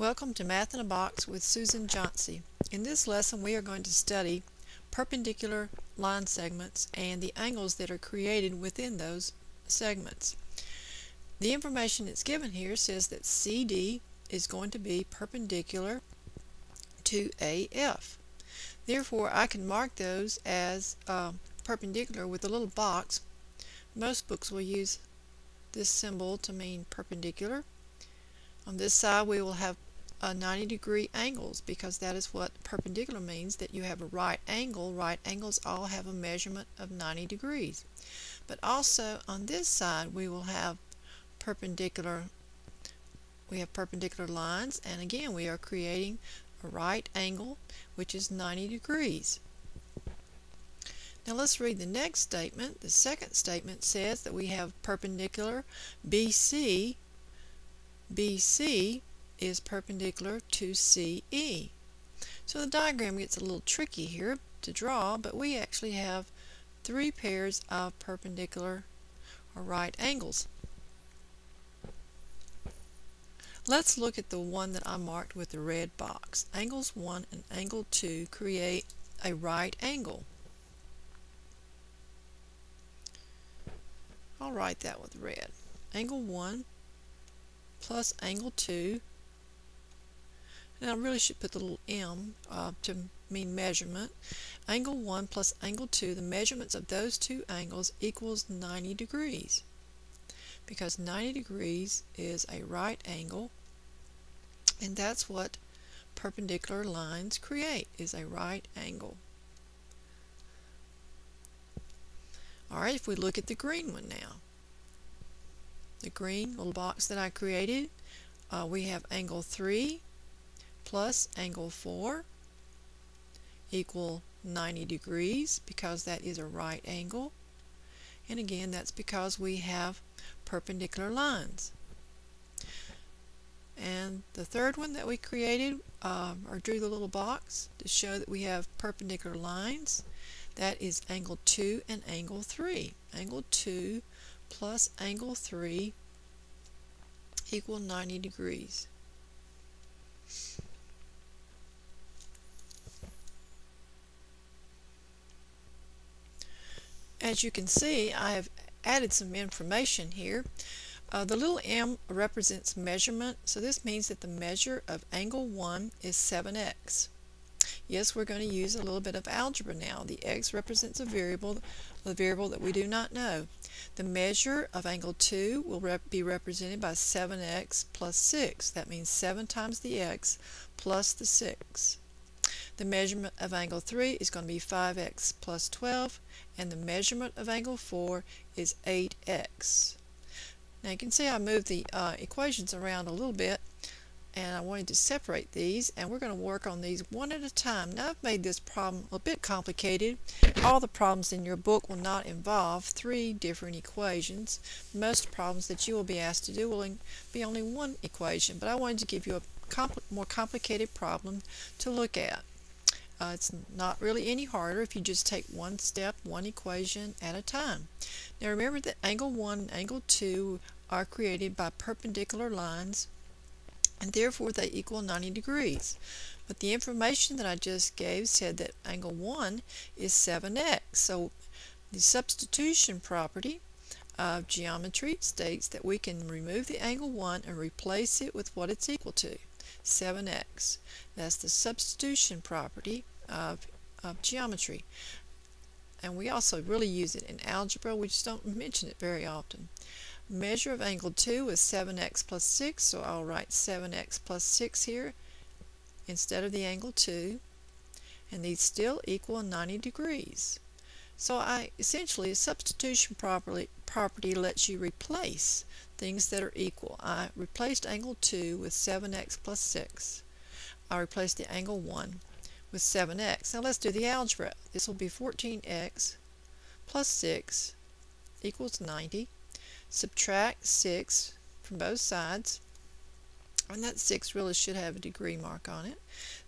Welcome to Math in a Box with Susan Johnson. In this lesson we are going to study perpendicular line segments and the angles that are created within those segments. The information that's given here says that CD is going to be perpendicular to AF. Therefore I can mark those as perpendicular with a little box. Most books will use this symbol to mean perpendicular. On this side we will have 90-degree angles because that is what perpendicular means, that you have a right angle. Right angles all have a measurement of 90 degrees. But also on this side we will have perpendicular. We have perpendicular lines, and again we are creating a right angle which is 90 degrees. Now let's read the next statement. The second statement says that we have perpendicular BC. BC is perpendicular to CE. So the diagram gets a little tricky here to draw, but we actually have three pairs of perpendicular or right angles. Let's look at the one that I marked with the red box. Angles 1 and angle 2 create a right angle. I'll write that with red. Angle 1 plus angle 2, and I really should put the little m to mean measurement. Angle 1 plus angle 2, the measurements of those two angles equals 90 degrees, because 90 degrees is a right angle, and that's what perpendicular lines create, is a right angle. Alright, if we look at the green one now. The green little box that I created, we have angle 3 plus angle 4 equal 90 degrees, because that is a right angle, and again that's because we have perpendicular lines. And the third one that we created, or drew the little box to show that we have perpendicular lines, that is angle 2 and angle 3. Angle 2 plus angle 3 equal 90 degrees. As you can see, I have added some information here. The little m represents measurement, so this means that the measure of angle 1 is 7x. Yes, we're going to use a little bit of algebra now. The x represents a variable that we do not know. The measure of angle 2 will be represented by 7x plus 6. That means 7 times the x plus the 6. The measurement of angle 3 is going to be 5x plus 12, and the measurement of angle 4 is 8x. Now you can see I moved the equations around a little bit, and I wanted to separate these, and we're going to work on these one at a time. Now I've made this problem a bit complicated. All the problems in your book will not involve three different equations. Most problems that you will be asked to do will be only one equation, but I wanted to give you a more complicated problem to look at. It's not really any harder if you just take one step, one equation at a time. Now remember that angle 1 and angle 2 are created by perpendicular lines, and therefore they equal 90 degrees. But the information that I just gave said that angle 1 is 7x. So the substitution property of geometry states that we can remove the angle 1 and replace it with what it's equal to, 7x. That's the substitution property of geometry. And we also really use it in algebra. We just don't mention it very often. Measure of angle 2 is 7x plus 6, so I'll write 7x plus 6 here instead of the angle 2, and these still equal 90 degrees. So I essentially, a substitution property lets you replace things that are equal. I replaced angle 2 with 7x plus 6. I replaced the angle 1 with 7x. Now let's do the algebra. This will be 14x plus 6 equals 90. Subtract 6 from both sides, and that 6 really should have a degree mark on it.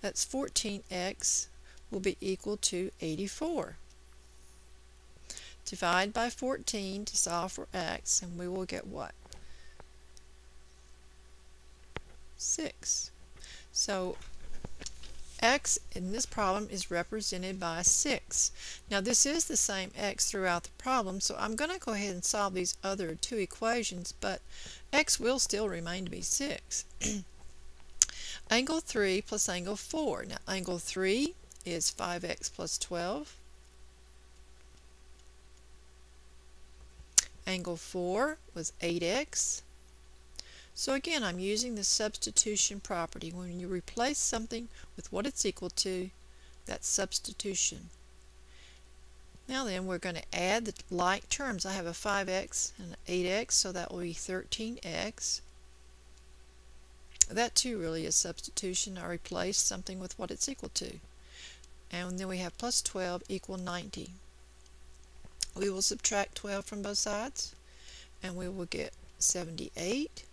That's 14x will be equal to 84. Divide by 14 to solve for x, and we will get what? 6. So x in this problem is represented by 6. Now this is the same x throughout the problem, so I'm going to go ahead and solve these other two equations, but x will still remain to be 6. Angle 3 plus angle 4. Now angle 3 is 5x plus 12. Angle 4 was 8x. So again, I'm using the substitution property. When you replace something with what it's equal to, that's substitution. Now then, we're going to add the like terms. I have a 5x and an 8x, so that will be 13x. That too really is substitution. I replace something with what it's equal to. And then we have plus 12 equal 90. We will subtract 12 from both sides, and we will get 78.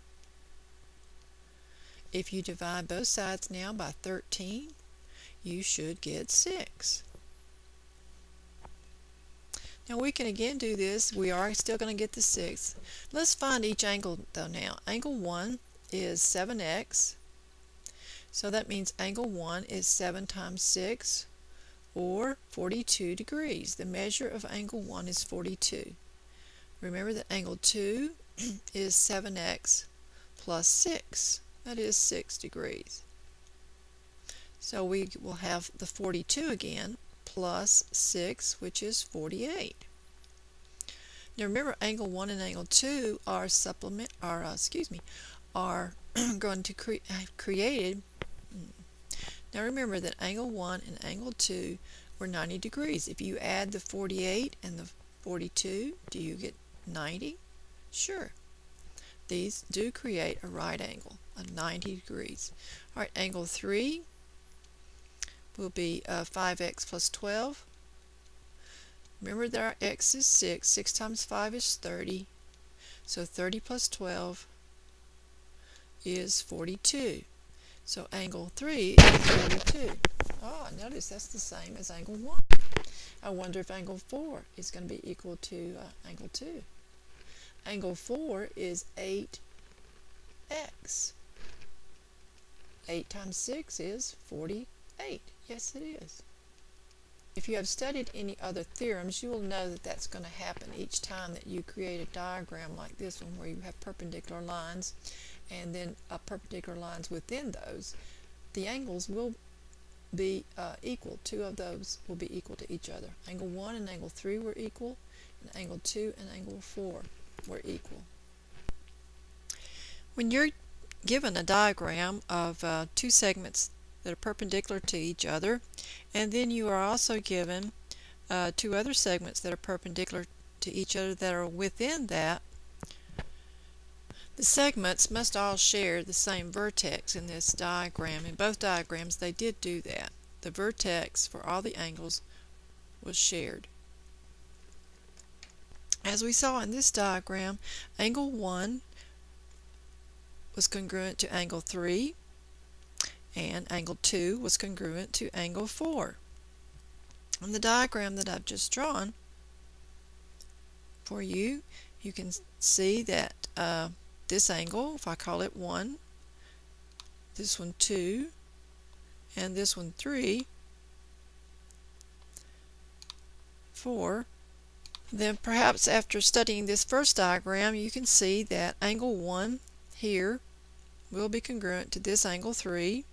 If you divide both sides now by 13, you should get 6. Now we can again do this. We are still going to get the 6. Let's find each angle though now. Angle 1 is 7x. So that means angle 1 is 7 times 6, or 42 degrees. The measure of angle 1 is 42. Remember that angle 2 is 7x plus 6. That is 6 degrees. So we will have the 42 again plus 6, which is 48. Now remember, angle 1 and angle 2 are going to created. Now remember that angle 1 and angle 2 were 90 degrees. If you add the 48 and the 42, do you get 90? Sure. These do create a right angle of 90 degrees. All right, angle 3 will be 5x plus 12. Remember that our x is 6. 6 times 5 is 30. So 30 plus 12 is 42. So angle 3 is 42. Oh, notice that's the same as angle 1. I wonder if angle 4 is going to be equal to angle 2. Angle 4 is 8x. 8 times 6 is 48. Yes, it is. If you have studied any other theorems, you will know that that's going to happen each time that you create a diagram like this one, where you have perpendicular lines and then perpendicular lines within those. The angles will be equal. Two of those will be equal to each other. Angle 1 and angle 3 were equal, and angle 2 and angle 4 were equal. When you're given a diagram of two segments that are perpendicular to each other, and then you are also given two other segments that are perpendicular to each other that are within that, the segments must all share the same vertex in this diagram. In both diagrams they did do that. The vertex for all the angles was shared. As we saw in this diagram, angle 1 was congruent to angle 3, and angle 2 was congruent to angle 4. On the diagram that I've just drawn for you, you can see that this angle, if I call it 1, this one 2, and this one 3, 4, then perhaps after studying this first diagram you can see that angle 1 here will be congruent to this angle 3,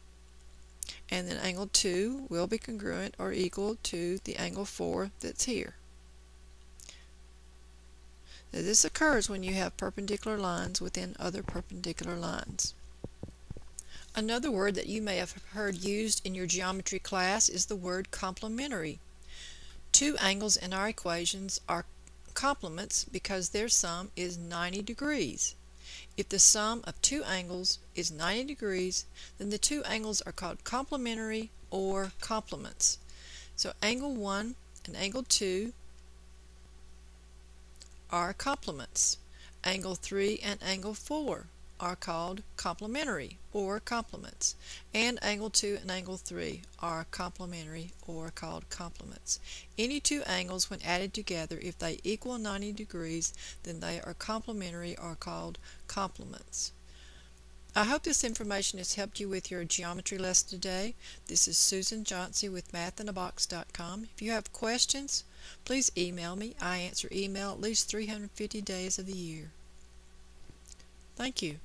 and then angle 2 will be congruent or equal to the angle 4 that's here. Now this occurs when you have perpendicular lines within other perpendicular lines. Another word that you may have heard used in your geometry class is the word complementary. Two angles in our equations are complements because their sum is 90 degrees. If the sum of two angles is 90 degrees, then the two angles are called complementary or complements. So angle 1 and angle 2 are complements. Angle 3 and angle 4 are called complementary or complements, and angle 2 and angle 3 are complementary or called complements. Any two angles, when added together, if they equal 90 degrees, then they are complementary or called complements. I hope this information has helped you with your geometry lesson today. This is Susan Johnson with mathinabox.com. If you have questions, please email me. I answer email at least 350 days of the year. Thank you.